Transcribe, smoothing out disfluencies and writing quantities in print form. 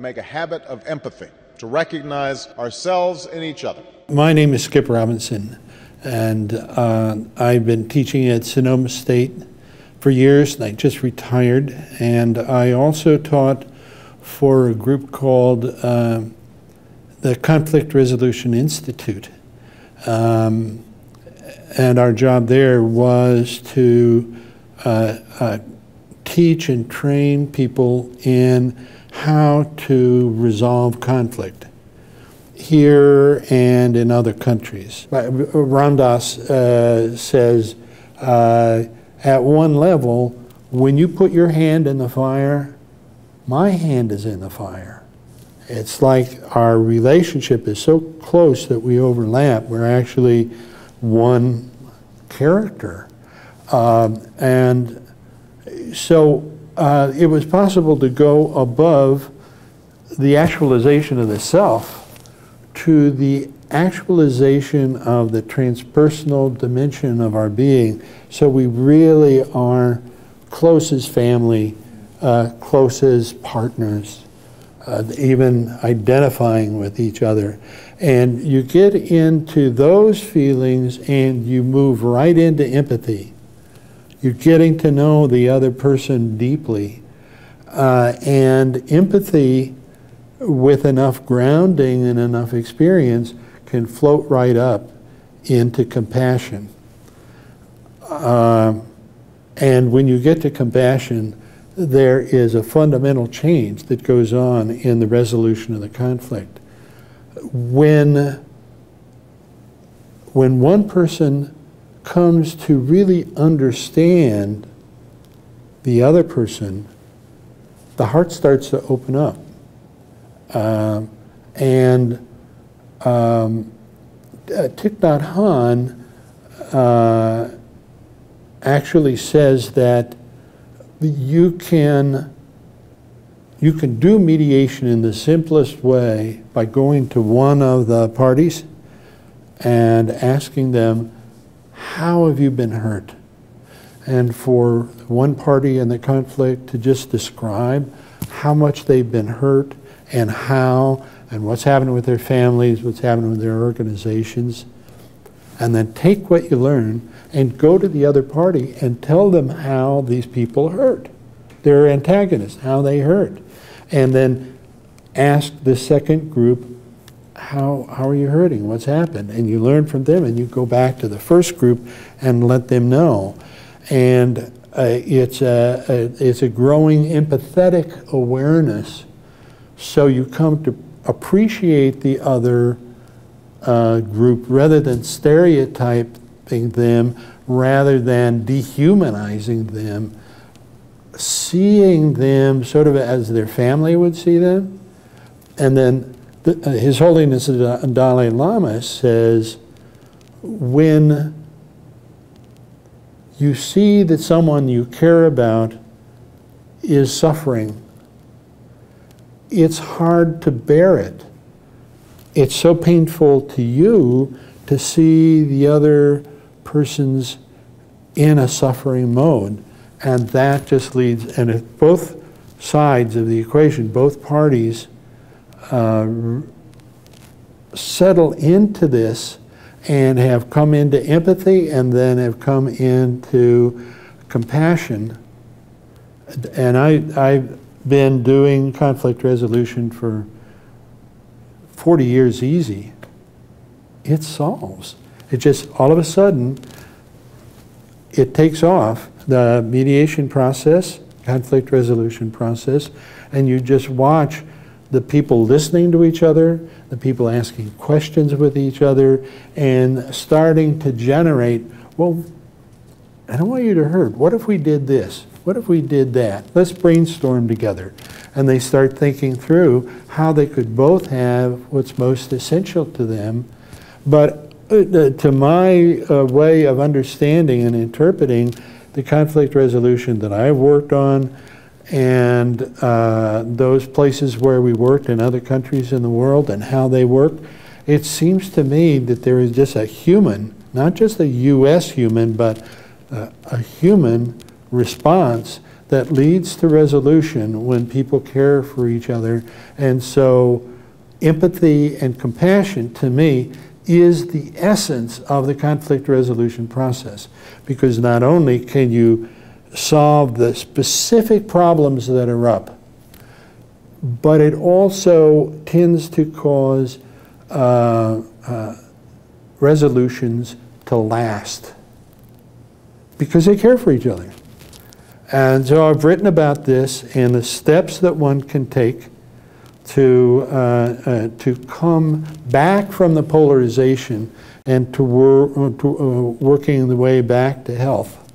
Make a habit of empathy, to recognize ourselves in each other. My name is Skip Robinson, and I've been teaching at Sonoma State for years, and I just retired. And I also taught for a group called the Conflict Resolution Institute. And our job there was to teach and train people in how to resolve conflict here and in other countries. Ram Dass says, at one level, when you put your hand in the fire, my hand is in the fire. It's like our relationship is so close that we overlap. We're actually one character. And so it was possible to go above the actualization of the self to the actualization of the transpersonal dimension of our being, so we really are close as family, close as partners, even identifying with each other. And you get into those feelings and you move right into empathy. You're getting to know the other person deeply. And empathy, with enough grounding and enough experience, can float right up into compassion. And when you get to compassion, there is a fundamental change that goes on in the resolution of the conflict. When one person comes to really understand the other person, the heart starts to open up. Thich Nhat Hanh actually says that you can do mediation in the simplest way by going to one of the parties and asking them, how have you been hurt? And for one party in the conflict to just describe how much they've been hurt and how, and what's happening with their families, what's happening with their organizations. And then take what you learn and go to the other party and tell them how these people hurt, their antagonists, how they hurt. And then ask the second group, how are you hurting? What's happened? And you learn from them and you go back to the first group and let them know. And it's a growing empathetic awareness. So you come to appreciate the other group rather than stereotyping them, rather than dehumanizing them, seeing them sort of as their family would see them. And then His Holiness the Dalai Lama says, when you see that someone you care about is suffering, it's hard to bear it. It's so painful to you to see the other person's in a suffering mode. And that just leads, and if both sides of the equation, both parties settle into this and have come into empathy and then have come into compassion. And I've been doing conflict resolution for 40 years easy. It solves. It just, all of a sudden, it takes off the mediation process, conflict resolution process, and you just watch the people listening to each other, the people asking questions with each other, and starting to generate, well, I don't want you to hurt. What if we did this? What if we did that? Let's brainstorm together. And they start thinking through how they could both have what's most essential to them. But to my way of understanding and interpreting the conflict resolution that I've worked on, and those places where we worked in other countries in the world and how they work, it seems to me that there is just a human, not just a U.S. human, but a human response that leads to resolution when people care for each other. And so empathy and compassion, to me, is the essence of the conflict resolution process, because not only can you solve the specific problems that are up, but it also tends to cause resolutions to last because they care for each other. And so I've written about this and the steps that one can take to come back from the polarization and to working the way back to health.